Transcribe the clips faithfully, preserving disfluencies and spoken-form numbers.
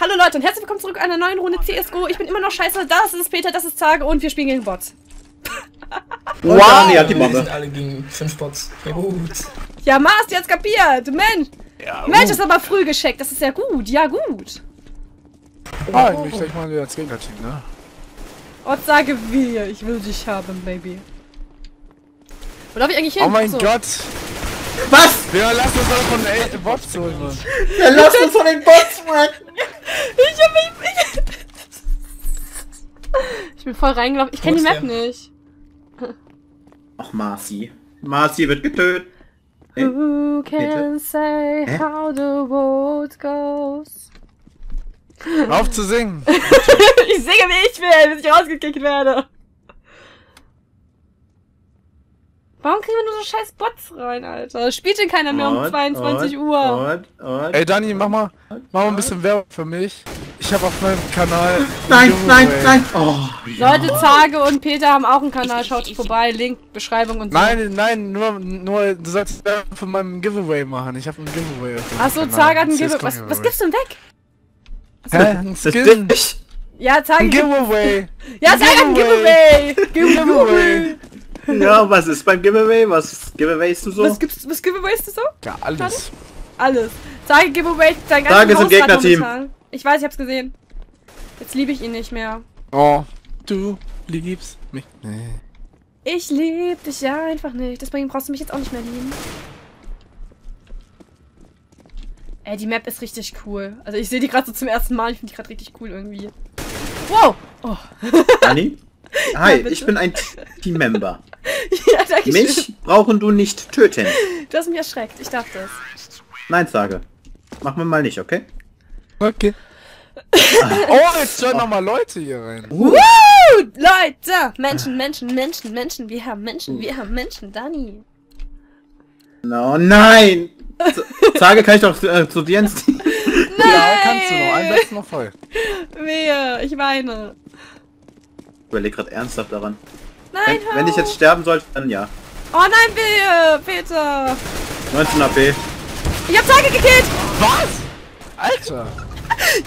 Hallo Leute und herzlich willkommen zurück zu einer neuen Runde C S G O. Ich bin immer noch scheiße. Das ist Peter, das ist Zage und wir spielen gegen Bots. Wow! Dani hat die Bombe. Wir sind alle gegen fünf Bots. Ja, gut. Ja, Mars, jetzt kapiert. Mensch. Ja, Mensch, ist aber früh gescheckt. Das ist ja gut. Ja, gut. Oh, oh. Ich denke mal, wir als Gegner-Team, ne? Und Zage wir. Ich will dich haben, Baby. Wo darf ich eigentlich hin? Oh mein so. Gott. Was? Ja, lass uns doch von den Bots holen, Mann. Ja, lass uns von den Bots, Mann. Ich hab mich... Ich bin voll reingelaufen. Ich kenne die Map nicht. Ach, Marcy. Marcy wird getötet. Hey. Who can say Hä? how the world goes? Auf zu singen. Ich singe, wie ich will, bis ich rausgekickt werde. Warum kriegen wir nur so scheiß Bots rein, Alter? Spielt denn keiner mehr und, um zweiundzwanzig Uhr? Und, und, Ey, Dani, mach mal, mach mal ein bisschen Werbung für mich. Ich hab auf meinem Kanal... Nein, Video, nein, ey. nein! Oh, Leute, ja. Zage und Peter haben auch einen Kanal, schaut vorbei, Link, Beschreibung und so. Nein, nein, nur, nur du sollst Werbung für meinen Giveaway machen. Ich hab einen Giveaway. Achso, Zage hat einen Giveaway. Was, was gibst du denn weg? Hä? Ein Skin? Ja, Zage... Ein Giveaway! Ja, Zage hat ein Giveaway! Giveaway! Ja, was ist beim Giveaway? Was giveaways du so? Was gibt's, was giveaways du so? Ja, alles. Alles. Zage Giveaway, dein ganzes Haus hat momentan. Ich weiß, ich hab's gesehen. Jetzt liebe ich ihn nicht mehr. Oh, du liebst mich. Nee. Ich lieb dich ja einfach nicht. Deswegen brauchst du mich jetzt auch nicht mehr lieben. Ey, die Map ist richtig cool. Also ich sehe die gerade so zum ersten Mal. Ich finde die gerade richtig cool irgendwie. Wow! Oh. Dani? Hi, ja, ich bin ein Teammember. Ja, danke schön. Mich brauchen du nicht töten. Du hast mich erschreckt, ich darf das. Nein, Zage. Machen wir mal nicht, okay? Okay. Ah. Oh, jetzt hören oh. nochmal Leute hier rein. Uh. Woo! Leute! Menschen, Menschen, Menschen, Menschen, wir haben Menschen, wir haben Menschen, Dani. No, nein! Zage, kann ich doch äh, zu dir ins Team? Nein! Ja, kannst du noch, ein Platz noch voll. Wehe, ich weine. Ich überlege gerade ernsthaft daran. Nein, wenn, wenn ich jetzt sterben sollte, dann ja. Oh nein, wehe, Peter! neunzehn A P. Ich hab Zage gekillt! Was? Alter!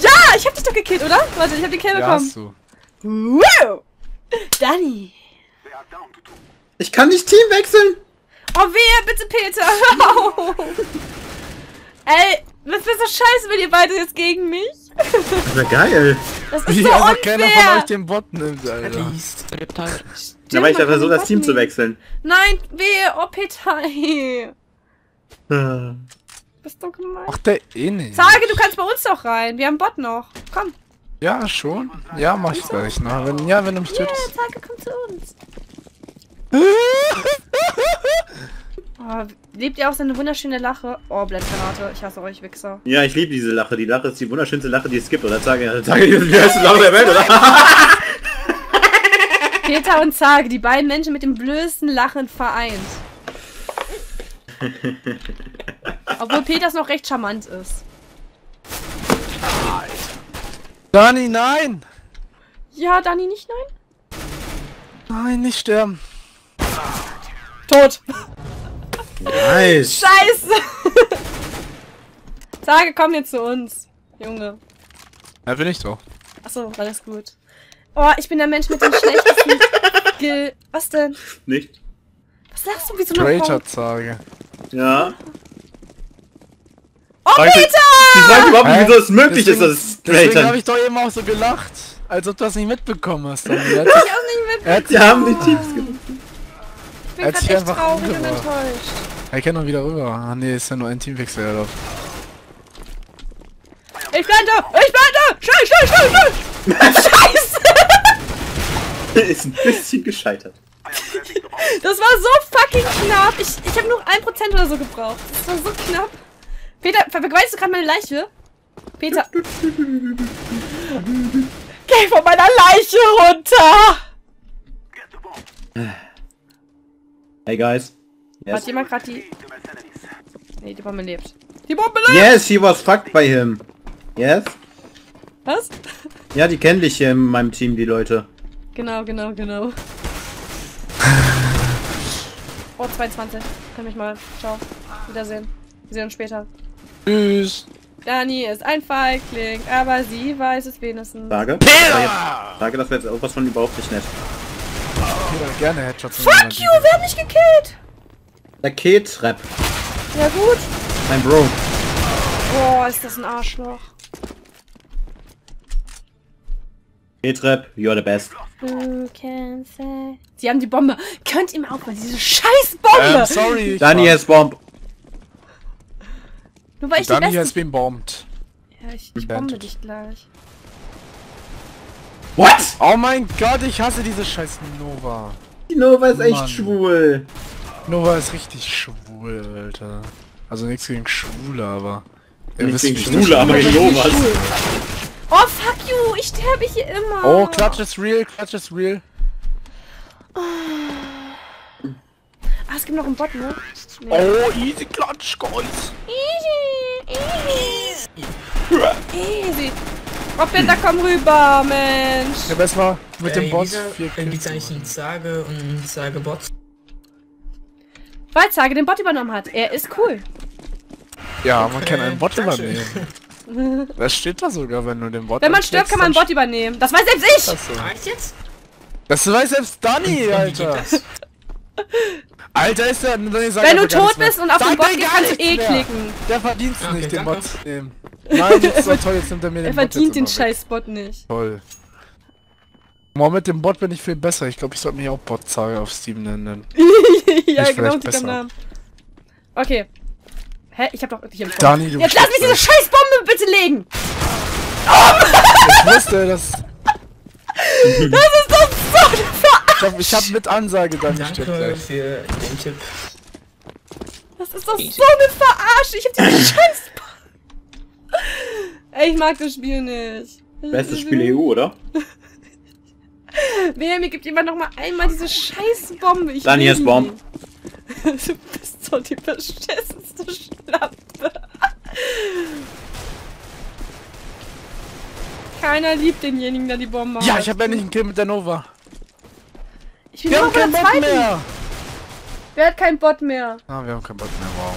Ja, ich hab dich doch gekillt, oder? Warte, ich hab den Kill ja, bekommen. Hast du. Wow! Dani! Ich kann nicht Team wechseln! Oh wehe, bitte Peter! Ey, was bist du scheiße, wenn ihr beide jetzt gegen mich? Das wäre geil. Das ist so unfair. Keiner von euch den Bot nimmt, Alter. Da war ich ja versucht, das Team zu wechseln. Nein, wehe, oh Peter. Bist du gemein? Ach, der eh nicht. Zage, du kannst bei uns doch rein. Wir haben Bot noch. Komm. Ja, schon. Ja, mach ich gleich. Ne? Wenn, ja, wenn du mich tötest. Ja, Zage, komm zu uns. Oh, lebt ihr auch seine wunderschöne Lache? Oh, Blendgranate, ich hasse euch, Wichser. Ja, ich liebe diese Lache. Die Lache ist die wunderschönste Lache, die es gibt, oder? Zage, Zage, die beste Lache der Welt, oder? Peter und Zage, die beiden Menschen mit dem blödesten Lachen vereint. Obwohl Peters noch recht charmant ist. Dani, nein! Ja, Dani, nicht nein? Nein, nicht sterben. Tot! Nice. Scheiße! Zage, komm jetzt zu uns, Junge. Ja, bin ich doch. Achso, alles gut. Oh, ich bin der Mensch mit dem schlechtesten Skill. Was denn? Nicht. Was lachst du, wie so eine Frau? Zage. Ja. Oh, Peter! Die fragt überhaupt nicht, wieso es möglich deswegen, ist, dass es Traitor. Deswegen habe ich doch eben auch so gelacht, als ob du das nicht mitbekommen hast. Dann. Ich hab's nicht mitbekommen. Die haben die Teams gemacht. Ich bin gerade echt traurig und enttäuscht. Er kann noch wieder rüber. Ah ne, ist ja nur ein Teamwechsel erlaubt. Ich blende! Ich blende! Schnell, schnell, schnell, schnell! Scheiße! Ist ein bisschen gescheitert. Das war so fucking knapp. Ich, ich habe nur ein Prozent oder so gebraucht. Das war so knapp. Peter, vergewaltigst du gerade meine Leiche? Peter. Geh von meiner Leiche runter! Hey guys. Yes. Hat jemand gerade die... Ne, die Bombe lebt. Die Bombe lebt! Yes, she was fucked by him. Yes? Was? Ja, die kennen dich hier in meinem Team, die Leute. Genau, genau, genau. Oh, zweiundzwanzig. Kann mich mal. Ciao. Wiedersehen. Wir sehen uns später. Tschüss. Dani ist ein Feigling, aber sie weiß es wenigstens. Sage, Sage, das wäre jetzt irgendwas von überhaupt nicht nett. Ich gerne Headshots. Fuck you, wer hat mich gekillt? Der K-Trap. Ja gut. Mein Bro. Boah, ist das ein Arschloch. K-Trap, you're the best. Sie haben die Bombe. Könnt ihr mal aufmachen, diese scheiß Bombe. Ähm, sorry. Dani ist bomb. Nur weil ich Dani ist bombed. Ja, ich, ich bombe dich gleich. What? Oh mein Gott, ich hasse diese scheiß Nova. Die Nova ist Mann. Echt schwul. Nova ist richtig schwul, Alter. Also nichts gegen Schwule, aber... Nichts gegen Schwule, aber gegen Nova. Oh, fuck you, ich sterbe hier immer. Oh, Clutch is real, Clutch is real. Oh. Ah, es gibt noch einen Bot, ne? Nee. Oh, easy Clutch, guys. Easy, easy. Easy. Oh, Peter, komm rüber, Mensch. Ja, besser mit äh, dem Bot. Wenn die Zeichen Sage und Sage Bot. Weil Sage den Bot übernommen hat. Er ist cool. Ja, man kann einen Bot übernehmen. Das steht da sogar, wenn du den Bot. Wenn man stirbt, kann man einen Bot übernehmen. Das weiß selbst ich. Das, so. Jetzt? Das weiß selbst Dani, Alter. Alter, ist der Dani sagt, wenn du tot bist und auf den Bot gehst, kannst du eh klicken. Der verdient es nicht, den Bot zu nehmen. Nein, das ist so toll, jetzt nimmt er mir den Bot. Er verdient den scheiß Bot nicht. Toll. Boah, mit dem Bot bin ich viel besser. Ich glaube, ich sollte mich auch Bot-Sage auf Steam nennen. Ja, genau, die kann Namen. Okay. Hä? Ich hab doch wirklich einen Dani, du. Jetzt lass mich diese scheiß Bombe bitte legen! Oh! Ich wusste, das... Das ist doch so verarscht! Ich hab mit Ansage dann gestimmt. Danke für den Tipp. Das ist doch so eine Verarsche! Ich hab diese scheiß Bombe... Ey, ich mag das Spiel nicht. Bestes Spiel E U, oder? Wer, mir gibt jemand noch mal einmal diese scheiß Bombe. Ich Dani ist Bomb. Du bist doch die beschissenste Schlappe. Keiner liebt denjenigen, der die Bombe hat. Ja, ich hab ja nicht einen Kill mit der Nova. Ich bin wir haben keinen Bot mehr. Wer hat keinen Bot mehr? Ah, wir haben keinen Bot mehr, wow.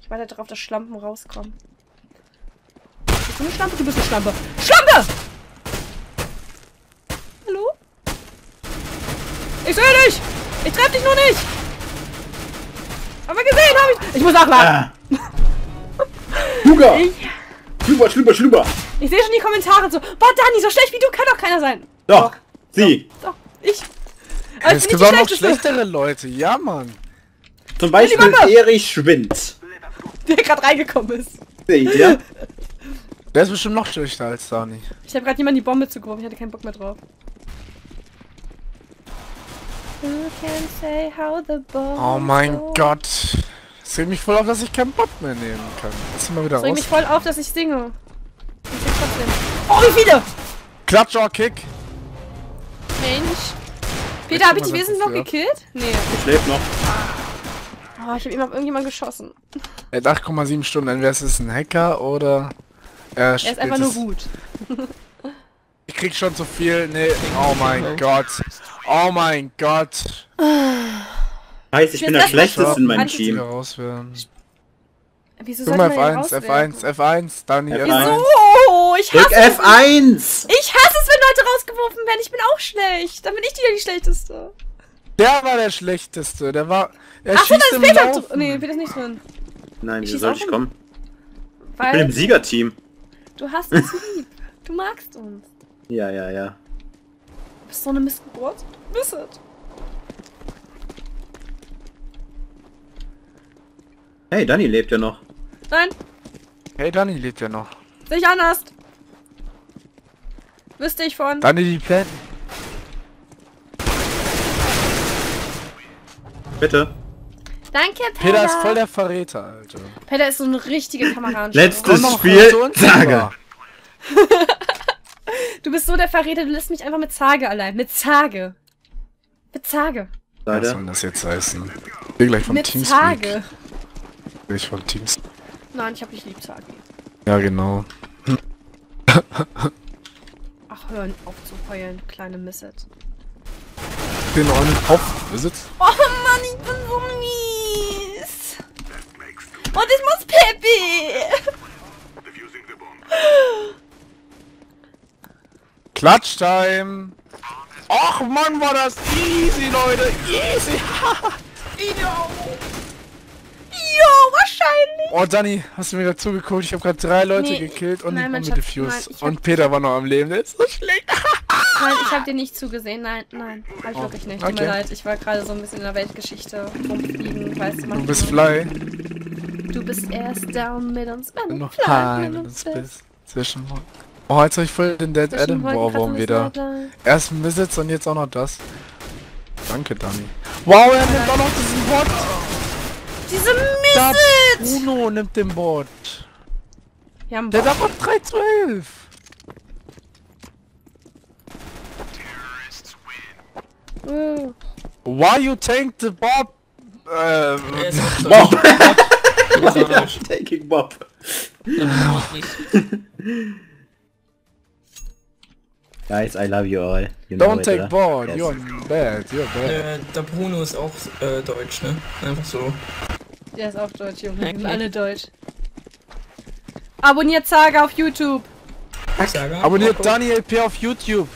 Ich warte darauf, dass Schlampen rauskommen. Bist du eine Schlampe? Du bist eine Schlampe. Schlampe! Hallo? Ich sehe dich! Ich treffe dich nur nicht! Aber gesehen habe ich... Ich muss nachladen! Luga! Äh. Schlüber, Schlüber, Schlüber! Ich sehe schon die Kommentare so... Boah, Dani, so schlecht wie du kann doch keiner sein! Doch! Doch. Sie! Doch, doch. Ich! Aber es gibt auch noch schlechtere Leute, ja Mann! Zum Beispiel Erich Schwinds. Der gerade reingekommen ist. Seht ihr? Der ist bestimmt noch schlechter als Dani. Ich habe gerade jemanden die Bombe zugeworfen, ich hatte keinen Bock mehr drauf. Who can say how the bomb oh mein goes. Gott. Es regt mich voll auf, dass ich keinen Bock mehr nehmen kann. Lass mal wieder raus. Es regt mich voll auf, dass ich singe. Ich oh, wie viele! Klatsch or Kick! Mensch. Peter, habe ich dich wenigstens noch gekillt? Nee. Ich lebe noch. Oh, ich habe eben auf irgendjemanden geschossen. Er hat acht Komma sieben Stunden, entweder ist es ein Hacker oder... Er, er ist einfach nur gut. Ich krieg schon zu viel, nee, oh mein Gott. Oh mein Gott. Scheiße, ich bin der Schlechteste in meinem Team. Wieso soll man F eins, F eins, F eins, Dani, F eins. Wieso? Ich hasse es. F eins! Ich hasse es, wenn Leute rausgeworfen werden, ich bin auch schlecht. Dann bin ich die, die Schlechteste. Der war der Schlechteste, der war... Achso, da ist Peter. Nee, Peter ist nicht drin. Nein, wieso soll ich kommen? Ich bin im Siegerteam. Du hast uns lieb. Du magst uns. Ja, ja, ja. Du bist so eine Missgeburt. Du bist es. Hey, Dani lebt ja noch. Nein. Hey, Dani lebt ja noch. Sich anders. Wüsste ich von. Dani, die Pläne. Bitte. Danke, Peter. Peter ist voll der Verräter, Alter. Peter ist so eine richtige Kameraden. Letztes Spiel, Sage. Du bist so der Verräter, du lässt mich einfach mit Sage allein. Mit Sage. Mit Sage. Was soll das jetzt heißen? Ich bin gleich vom mit Teamspeak. Sage. Ich bin vom Teams. Nein, ich hab dich lieb, Sage. Ja, genau. Ach, hören auf zu heulen, kleine Misset. Ich bin auch nicht auf. Oh Mann, ich bin so mies. Und es muss Pippi! Klatschtime! Och Mann, war das easy, Leute! Easy! Jo, wahrscheinlich! Oh, Dani, hast du mir dazu geguckt? Ich habe gerade drei Leute nee, gekillt und nein, mit defused. Und Peter war noch am Leben, der ist so schlecht. Nein, ich habe dir nicht zugesehen, nein, nein. Hab ich oh, wirklich nicht. Okay. Tut mir leid, ich war gerade so ein bisschen in der Weltgeschichte rumfliegen, weißt du mal. Du bist fly. Du bist erst down mit uns, wenn du noch fly mit uns bist. Zwischen oh, jetzt hab ich voll den Dead Adam Warworm wieder. Erst ein Besitz und jetzt auch noch das. Danke, Dani. Wow, er nimmt auch noch diesen Bot! Diese Mist! Bruno nimmt den Bot. Der darf auf drei zu elf. Mm. Why you take the Bob? Ähm... Bob! Why are you taking Bob? Guys, I love you all. You don't take it, Bob, yes. You're bad, you're bad. Äh, der Bruno ist auch äh, deutsch, ne? Einfach so. Der ist auch deutsch, Junge. Okay. Alle deutsch. Abonniert Saga auf YouTube! Saga? Abonniert Daniel P auf YouTube!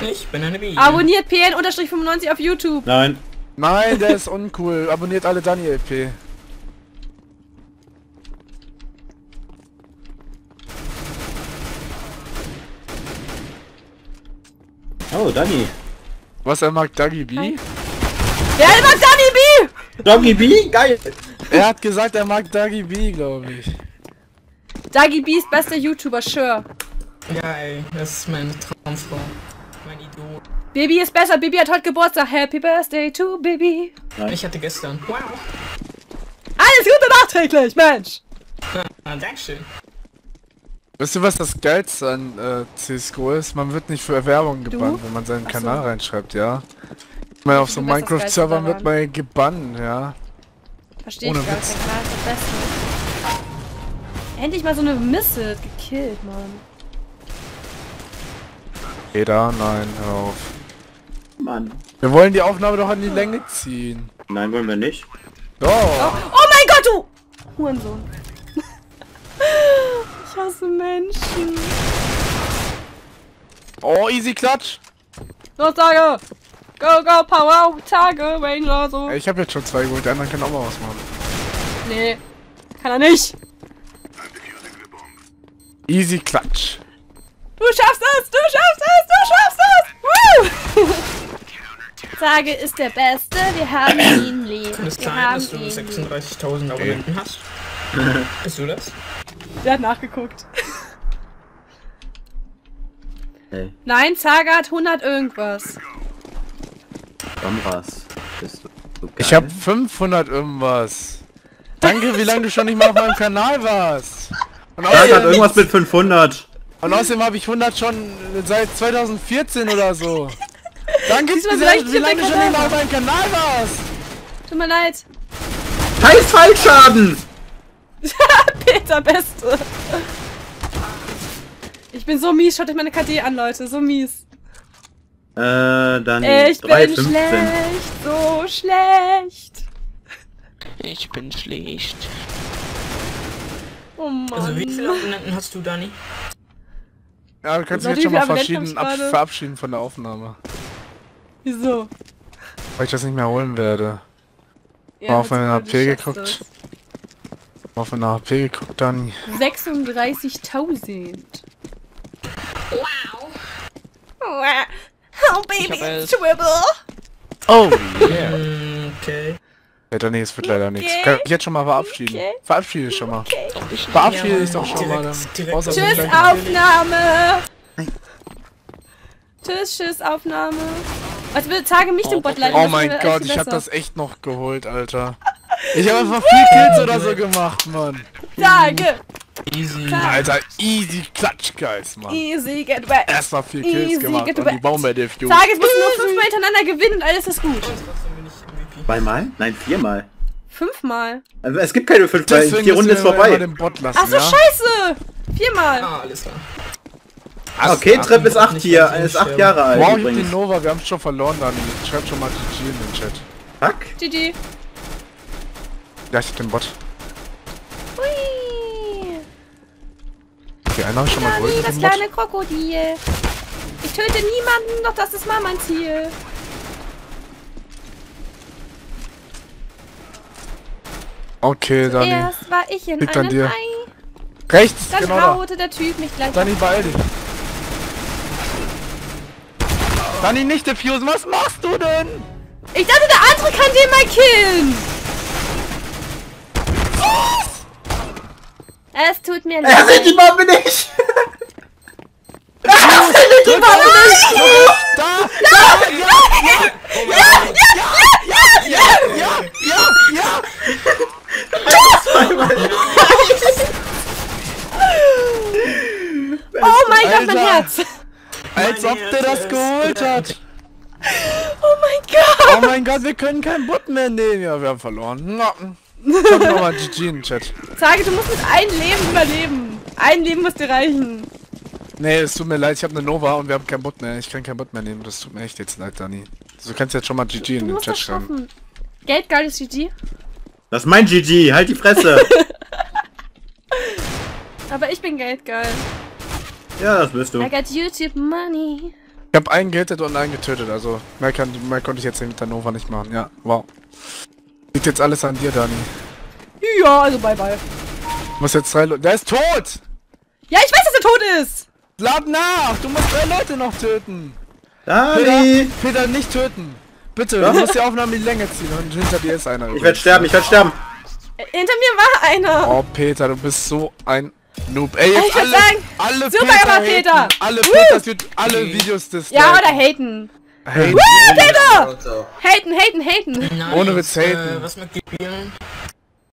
Ich bin eine Bibi. Abonniert P N fünfundneunzig auf YouTube. Nein. Nein, der ist uncool. Abonniert alle Daniel P. Oh, Dani. Was, er mag Dagi Bee? Wer mag Dagi Bee? Dagi Bee? Geil. Er hat gesagt, er mag Dagi Bee, glaube ich. Dagi Bee ist bester YouTuber, sure. Ja, ey, das ist meine Traumfrau. Bibi ist besser, Bibi hat heute Geburtstag. Happy Birthday to Bibi. Nein. Ich hatte gestern. Wow. Alles Gute nachträglich, Mensch! Ja, Dankeschön. Weißt du, was das Geilste an äh, C S G O ist? Man wird nicht für Erwerbung gebannt, wenn man seinen Achso. Kanal reinschreibt, ja. Ich meine, auf so Minecraft-Servern wird man gebannt, ja. Verstehe ich gar nicht. Der Kanal ist das Beste. Endlich mal so eine Missile gekillt, Mann. Peter, nein, hör auf. Mann. Wir wollen die Aufnahme doch an die Länge ziehen. Nein, wollen wir nicht. Doch. Oh, oh mein Gott, du! Hurensohn. Ich hasse Menschen. Oh, easy Klatsch. Los, Tage. Go, go, Power, Tage, Ranger, so. Ich hab jetzt schon zwei geholt, der andere kann auch mal was machen. Nee, kann er nicht. Easy Klatsch. Du schaffst es, du schaffst es, du schaffst es! Woo! Sage ist der Beste, wir haben ihn lieb. Kann es sein, dass du sechsunddreißigtausend Abonnenten hast? Bist du das? Der hat nachgeguckt. Hey. Nein, Sage hat hundert irgendwas. Irgendwas. Bist du, du geil? Ich hab fünfhundert irgendwas. Danke, wie lange du schon nicht mal auf meinem Kanal warst. Und auch Sage hat irgendwas mit fünfhundert. Und außerdem habe ich hundert schon seit zweitausendvierzehn oder so. Danke, dass du wie lange du schon nicht mal auf meinem Kanal warst. Tut mir leid. Scheiß Fallschaden! Peter, Beste. Ich bin so mies, schaut euch meine K D an, Leute, so mies. Äh, dann ich bin schlecht, so schlecht. Ich bin schlecht. Oh Mann. Also wie viele Abonnenten hast du, Dani? Ja, du kannst dich jetzt schon mal verschieden, ab, verabschieden von der Aufnahme. Wieso? Weil ich das nicht mehr holen werde. Ja, mal auf meine H P geguckt. Mal auf meine H P geguckt, dann... sechsunddreißigtausend. Wow. Oh, Baby, Twibble. Oh, yeah. Okay. Ja, Dani, es wird leider okay. nichts. Kann ich jetzt schon mal verabschieden. Okay. Verabschiede ich schon mal. Okay. Verabschiede ich doch schon mal. Tschüss, Aufnahme! Tschüss, tschüss, Aufnahme. Also bitte tage mich oh, den Bot leider. Oh mein Gott, ich hab das echt noch geholt, Alter. Ich hab einfach vier Kills oder so gemacht, Mann. Tage! Easy. Klatsch. Alter, easy Klatsch, Guys, Mann. Easy, get back. Erstmal vier Kills easy, gemacht und die Baumwelle Tage, es müssen nur fünfmal hintereinander gewinnen und alles ist gut. Zweimal? Nein, viermal. Fünfmal. Also es gibt keine fünfmal, die Runde ist vorbei. Achso, ja? Scheiße! Viermal! Ah, alles klar. Also okay, Trepp ist acht hier, ist acht Jahre alt. Wow, ich hab den Nova, wir haben schon verloren, Dani. Schreibt schon mal G G in den Chat. Fuck? G G. Ja, ich hab den Bot. Okay, einer schon mal Gold. Das kleine Krokodil. Ich töte niemanden, doch das ist mal mein Ziel. Okay, Dani. Erst war ich in einem Ei. Rechts, dann genau haute da der Typ mich gleich. Dani, beeil dich. Dani, nicht defusen, was machst du denn? Ich dachte, der andere kann den mal killen. Was? Es tut mir leid. Er sieht die Bombe nicht. Er sieht die Bombe nicht. Da, da, ja, ja, ja, ja, ja, ja, ja. Oh mein Gott, mein Herz. Als ob der das geholt hat. Oh mein Gott! Oh mein Gott, wir können keinen Bot mehr nehmen. Ja, wir haben verloren. Ich hab nochmal G G in den Chat. Zage, du musst mit einem Leben überleben. Ein Leben muss dir reichen. Nee, es tut mir leid, ich habe eine Nova und wir haben keinen Bot mehr. Ich kann keinen Bot mehr nehmen. Das tut mir echt jetzt leid, Dani. Du kannst jetzt schon mal G G in den Chat schreiben. Geld, geiles G G. Das ist mein G G, halt die Fresse. Aber ich bin geldgeil. Ja, das bist du. I got YouTube money. Ich hab einen gehittet und einen getötet, also mehr, kann, mehr konnte ich jetzt mit der Nova nicht machen, ja, wow. Liegt jetzt alles an dir, Dani. Ja, also bye bye. Muss jetzt drei Leute... Der ist tot! Ja, ich weiß, dass er tot ist! Lad nach, du musst drei Leute noch töten! Dani! Peter, Peter, nicht töten! Bitte, ja? Du musst die Aufnahme in die Länge ziehen und hinter dir ist einer. Ich übrigens. Werd sterben, ich werd sterben! Hinter mir war einer! Oh, Peter, du bist so ein... Noob. Ey, jetzt ich alle, sagen, alle super Peter, Peter. Haten, alle uh. Peters wird alle Videos des. Ja, oder haten. Haten, haten, haten, haten. Ohne Witz haten. Was mit Gebieren?